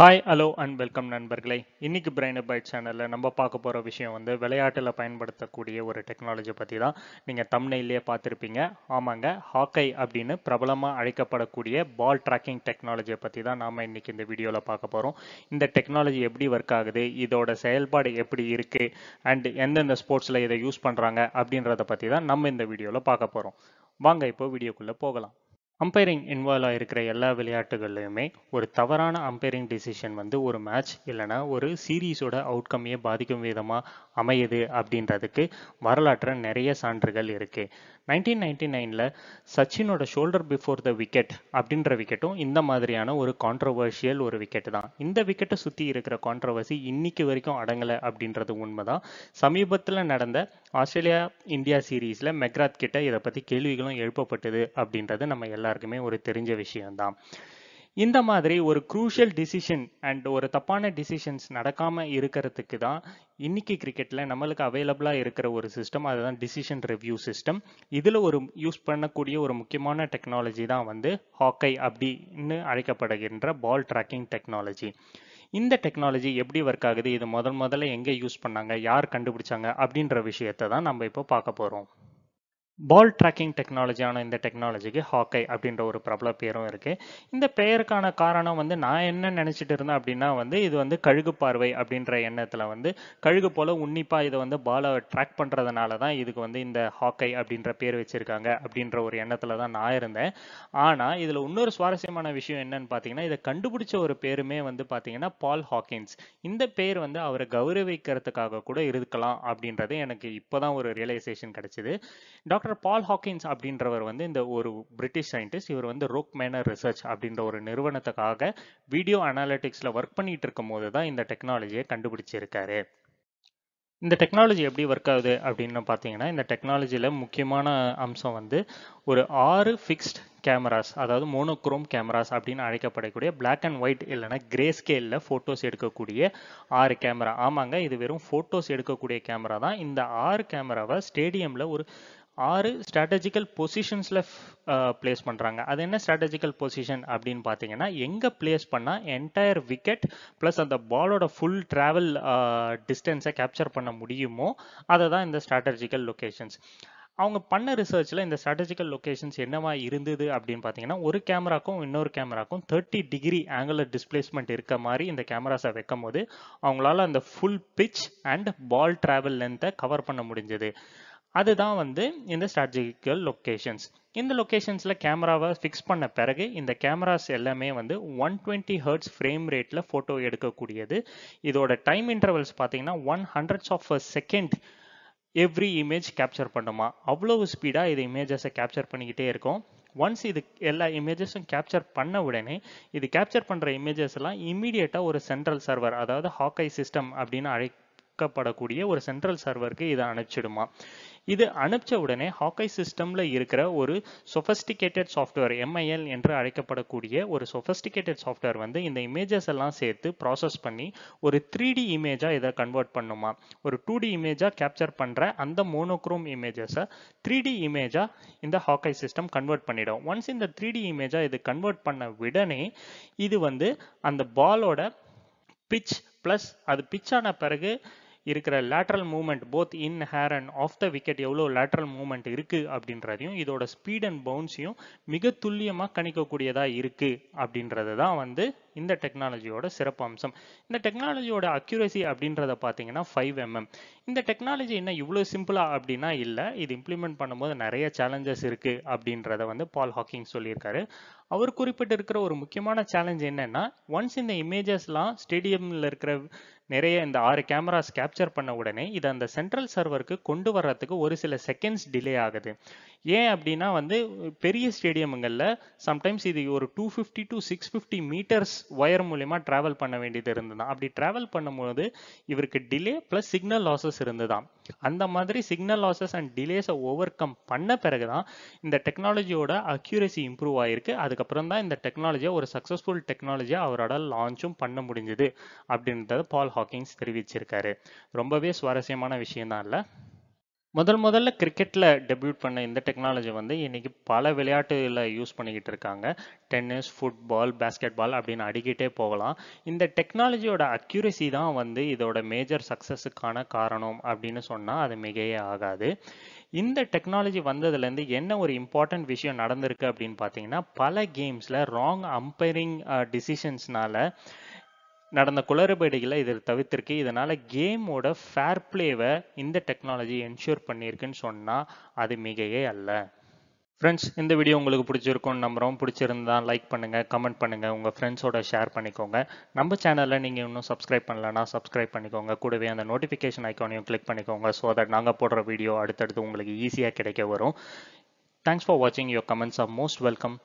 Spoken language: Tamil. Hi, hello and welcome நண்பர்களே. இன்னைக்கு Brainer Bytes சேனல்ல நம்ம பார்க்க போற விஷயம் வந்து விளையாட்டுல பயன்படுத்தக்கூடிய ஒரு டெக்னாலஜி பத்தி தான். நீங்க thumbnail-லயே பார்த்திருப்பீங்க. ஆமாங்க, Hawk Eye அப்படினு பிரபலமா அழைக்கப்படக்கூடிய பால் ட்ராக்கிங் டெக்னாலஜி பத்தி தான் நாம இன்னைக்கு இந்த வீடியோல பார்க்க போறோம். இந்த டெக்னாலஜி எப்படி வர்க் ஆகுது, இதோட செயல்பாடு எப்படி இருக்கு and எந்தெந்த ஸ்போர்ட்ஸ்ல இதை யூஸ் பண்றாங்க அப்படின்றத பத்தி தான் நம்ம இந்த வீடியோல பார்க்க போறோம். வாங்க இப்போ வீடியோக்குள்ள போகலாம். அம்பைரிங் இன்வால்வ் ஆகிருக்கிற எல்லா விளையாட்டுகள்லையுமே ஒரு தவறான அம்பைரிங் டிசிஷன் வந்து ஒரு மேட்ச் இல்லைனா ஒரு சீரீஸோட அவுட்கம்மையே பாதிக்கும் விதமாக அமையுது அப்படின்றதுக்கு வரலாற்று நிறைய சான்றுகள் இருக்குது. 1999ல் சச்சினோட ஷோல்டர் பிஃபோர் த விக்கெட் அப்படின்ற விக்கெட்டும் இந்த மாதிரியான ஒரு கான்ட்ரவர்ஷியல் ஒரு விக்கெட்டு தான். இந்த விக்கெட்டை சுற்றி இருக்கிற கான்ட்ரவர்சி இன்னைக்கு வரைக்கும் அடங்கலை அப்படின்றது உண்மை தான். சமீபத்தில் நடந்த ஆஸ்திரேலியா இந்தியா சீரீஸில் மெக்ராத் கிட்ட இதை பற்றி கேள்விகளும் எழுப்பப்பட்டது அப்படின்றது நம்ம எல்லாருக்குமே ஒரு தெரிஞ்ச விஷயம்தான். இந்த மாதிரி ஒரு குரூஷியல் டிசிஷன் அண்ட் ஒரு தப்பான டிசிஷன்ஸ் நடக்காமல் இருக்கிறதுக்கு தான் இன்னைக்கு கிரிக்கெட்டில் நம்மளுக்கு அவைலபிளாக இருக்கிற ஒரு சிஸ்டம், அதுதான் டிசிஷன் ரிவ்யூ சிஸ்டம். இதில் ஒரு யூஸ் பண்ணக்கூடிய ஒரு முக்கியமான டெக்னாலஜி தான் வந்து Hawk Eye அப்படின்னு அழைக்கப்படுகின்ற பால் ட்ராக்கிங் டெக்னாலஜி. இந்த டெக்னாலஜி எப்படி ஒர்க் ஆகுது, இது முதல்ல எங்கே யூஸ் பண்ணாங்க, யார் கண்டுபிடிச்சாங்க அப்படின்ற விஷயத்தை தான் நம்ம இப்போ பார்க்க போகிறோம். பால் ட்ராக்கிங் டெக்னாலஜியான இந்த டெக்னாலஜிக்கு Hawk Eye அப்படின்ற ஒரு பிரபல பேரும் இருக்குது. இந்த பெயருக்கான காரணம் வந்து நான் என்ன நினச்சிட்டு இருந்தேன் அப்படின்னா வந்து இது வந்து கழுகு பார்வை அப்படின்ற எண்ணத்தில் வந்து கழுகு போல் உன்னிப்பாக இதை வந்து பாலை ட்ராக் பண்ணுறதுனால தான் இதுக்கு வந்து இந்த Hawk Eye அப்படின்ற பேர் வச்சுருக்காங்க அப்படின்ற ஒரு எண்ணத்தில் தான் நான் இருந்தேன். ஆனால் இதில் இன்னொரு சுவாரஸ்யமான விஷயம் என்னன்னு பார்த்தீங்கன்னா, இதை கண்டுபிடிச்ச ஒரு பேருமே வந்து பார்த்தீங்கன்னா Paul Hawkins. இந்த பேர் வந்து அவரை கௌரவிக்கிறதுக்காக கூட இருக்கலாம் அப்படின்றது எனக்கு இப்போ தான் ஒரு ரியலைசேஷன் கிடச்சிது. டாக்டர் Paul Hawkins அப்படின்றவர் வந்து இந்த ஒரு பிரிட்டிஷ் சயின்டிஸ்ட். இவர் வந்து ரோக் மேனர் ரிசர்ச் அப்படின்ற ஒரு நிறுவனத்துக்காக வீடியோ அனாலிட்டிக்ஸ்ல ஒர்க் பண்ணிட்டு இருக்கும் போது தான் இந்த டெக்னாலஜியை கண்டுபிடிச்சிருக்காரு. இந்த டெக்னாலஜி எப்படி ஒர்க் ஆகுது அப்படின்னு பார்த்தீங்கன்னா, இந்த டெக்னாலஜியில் முக்கியமான அம்சம் வந்து ஒரு 6 ஃபிக்ஸ்ட் கேமராஸ், அதாவது மோனோக்ரோம் கேமராஸ் அப்படின்னு அழைக்கப்படக்கூடிய பிளாக் அண்ட் ஒயிட் இல்லைனா கிரே ஸ்கேலில் ஃபோட்டோஸ் எடுக்கக்கூடிய 6 கேமரா. ஆமாங்க, இது வெறும் ஃபோட்டோஸ் எடுக்கக்கூடிய கேமரா தான். இந்த 6 கேமராவை ஸ்டேடியமில் ஒரு 6 ஸ்ட்ராட்டஜிக்கல் பொசிஷன்ஸில் பிளேஸ் பண்ணுறாங்க. அது என்ன ஸ்ட்ராட்டஜிக்கல் பொசிஷன் அப்படின்னு பார்த்தீங்கன்னா, எங்கே பிளேஸ் பண்ணால் என்டையர் விக்கெட் ப்ளஸ் அந்த பாலோட ஃபுல் ட்ராவல் டிஸ்டன்ஸை கேப்சர் பண்ண முடியுமோ அதை தான் இந்த ஸ்ட்ராட்டஜிக்கல் லொக்கேஷன்ஸ். அவங்க பண்ண ரிசர்ச்சில் இந்த ஸ்ட்ராட்டஜிக்கல் லொக்கேஷன்ஸ் என்னவா இருந்தது அப்படின்னு பார்த்தீங்கன்னா, ஒரு கேமராக்கும் இன்னொரு கேமராக்கும் 30 டிகிரி ஆங்குலர் டிஸ்பிளேஸ்மெண்ட் இருக்க மாதிரி இந்த கேமராஸை வைக்கும் போது அவங்களால அந்த full pitch and ball travel லென்த்தை கவர் பண்ண முடிஞ்சது. அதுதான் வந்து இந்த ஸ்ட்ராட்டஜிக்கல் லொக்கேஷன்ஸ். இந்த லொக்கேஷன்ஸில் கேமராவை ஃபிக்ஸ் பண்ண பிறகு இந்த கேமராஸ் எல்லாமே வந்து 120 Hz ஃப்ரேம் ரேட்டில் ஃபோட்டோ எடுக்கக்கூடியது. இதோட டைம் இன்டர்வல்ஸ் பார்த்தீங்கன்னா 1/100 of a second every image capture பண்ணுமா, அவ்வளவு ஸ்பீடாக இது இமேஜஸை கேப்சர் பண்ணிக்கிட்டே இருக்கும். ஒன்ஸ் இது எல்லா இமேஜஸும் கேப்சர் பண்ண உடனே இது கேப்சர் பண்ணுற இமேஜஸ் எல்லாம் இமீடியட்டாக ஒரு சென்ட்ரல் சர்வர், அதாவது Hawk Eye சிஸ்டம் அப்படின்னு அழைக்கப்படக்கூடிய ஒரு சென்ட்ரல் சர்வருக்கு இதை அனுப்பிச்சிடுமா. இது அனுப்பிச்ச உடனே Hawk Eye சிஸ்டமில் இருக்கிற ஒரு சொஃபஸ்டிகேட்டட் சாஃப்ட்வேர், MIL என்று அழைக்கப்படக்கூடிய ஒரு சொஃபஸ்டிகேட்டட் சாஃப்ட்வேர் வந்து இந்த இமேஜஸ் எல்லாம் சேர்த்து ப்ராசஸ் பண்ணி ஒரு 3D இமேஜாக இதை கன்வெர்ட் பண்ணுமா. ஒரு 2D இமேஜாக கேப்சர் பண்ணுற அந்த மோனோக்ரோம் இமேஜஸை 3D இமேஜாக இந்த Hawk Eye சிஸ்டம் கன்வெர்ட் பண்ணிடும். ஒன்ஸ் இந்த 3D இமேஜாக இது கன்வெர்ட் பண்ண உடனே இது வந்து அந்த பாலோட பிட்ச் ப்ளஸ் அது பிட்சான பிறகு இருக்கிற lateral movement, both in air and off the wicket எவ்வளோ லேட்ரல் மூவ்மெண்ட் இருக்குது அப்படின்றதையும் இதோட ஸ்பீட் அண்ட் பவுன்ஸையும் மிக துல்லியமாக கணிக்கக்கூடியதாக இருக்குது அப்படின்றது தான் வந்து இந்த டெக்னாலஜியோட சிறப்பு அம்சம். இந்த டெக்னாலஜியோட அக்யூரசி அப்படின்றத பார்த்தீங்கன்னா 5 mm. இந்த டெக்னாலஜி என்ன இவ்வளோ சிம்பிளாக அப்படின்னா இல்லை, இது இம்ப்ளிமெண்ட் பண்ணும்போது நிறைய சேலஞ்சஸ் இருக்குது அப்படின்றத வந்து Paul Hawkins சொல்லியிருக்காரு. அவர் குறிப்பிட்டிருக்கிற ஒரு முக்கியமான சேலஞ்ச் என்னென்னா, ஒன்ஸ் இந்த இமேஜஸ்லாம் ஸ்டேடியமில் இருக்கிற நிறைய இந்த 6 கேமராஸ் கேப்சர் பண்ண உடனே இதை அந்த சென்ட்ரல் சர்வருக்கு கொண்டு வர்றதுக்கு ஒரு சில செகண்ட்ஸ் டிலே ஆகுது. ஏன் அப்படின்னா வந்து பெரிய ஸ்டேடியமுங்களில் சம்டைம்ஸ் இது ஒரு 250 to 650 மீட்டர்ஸ் ஒயர் மூலமா டிராவல் பண்ண வேண்டியது இருந்ததுதான். அப்படி டிராவல் பண்ணும்போது இவருக்கு டிலே பிளஸ் சிக்னல் லாசஸ் இருந்ததுதான். அந்த மாதிரி சிக்னல் லாசஸ் அண்ட் டிலேஸை ஓவர் கம் பண்ண பிறகுதான் இந்த டெக்னாலஜியோட அக்யூரசி இம்ப்ரூவ் ஆயிருக்கு. அதுக்கப்புறம் தான் இந்த டெக்னாலஜியை ஒரு சக்ஸஸ்ஃபுல் டெக்னாலஜியா அவரோட லான்ச்சும் பண்ண முடிஞ்சது அப்படின்றத Paul Hawkins தெரிவிச்சிருக்காரு. ரொம்பவே சுவாரஸ்யமான விஷயம் தான் இல்லை. முதல்ல கிரிக்கெட்டில் டெபியூட் பண்ண இந்த டெக்னாலஜி வந்து இன்றைக்கி பல விளையாட்டுகளில் யூஸ் பண்ணிக்கிட்டு இருக்காங்க. டென்னிஸ், ஃபுட்பால், பேஸ்கெட் பால் அப்படின்னு அடிக்கிட்டே போகலாம். இந்த டெக்னாலஜியோட அக்யூரசி தான் வந்து இதோட மேஜர் சக்ஸஸுக்கான காரணம் அப்படின்னு சொன்னால் அது மிகையே ஆகாது. இந்த டெக்னாலஜி வந்ததுலேருந்து என்ன ஒரு இம்பார்ட்டன்ட் விஷயம் நடந்திருக்கு அப்படின்னு பார்த்தீங்கன்னா, பல கேம்ஸில் ராங் அம்பைரிங் டிசிஷன்ஸ்னால நடந்த குளறுபடிகளை இதை தவிர்த்திருக்கு. இதனால் கேமோட ஃபேர் பிளேவை இந்த டெக்னாலஜி என்ஷூர் பண்ணியிருக்குன்னு சொன்னால் அது மிகையே அல்ல. ஃப்ரெண்ட்ஸ், இந்த வீடியோ உங்களுக்கு பிடிச்சிருக்கும்னு நம்புகிறோம். பிடிச்சிருந்தா லைக் பண்ணுங்கள், கமெண்ட் பண்ணுங்கள், உங்கள் ஃப்ரெண்ட்ஸோட ஷேர் பண்ணிக்கோங்க. நம்ம சேனலில் நீங்கள் இன்னும் சப்ஸ்கிரைப் பண்ணலன்னா சப்ஸ்கிரைப் பண்ணிக்கோங்க. கூடவே அந்த நோட்டிஃபிகேஷன் ஐக்கானையும் கிளிக் பண்ணிக்கோங்க. ஸோ தட் நாங்கள் போடுற வீடியோ அடுத்தடுத்து உங்களுக்கு ஈஸியாக கிடைக்க வரும். தேங்க்ஸ் ஃபார் வாட்சிங். Your comments are most welcome.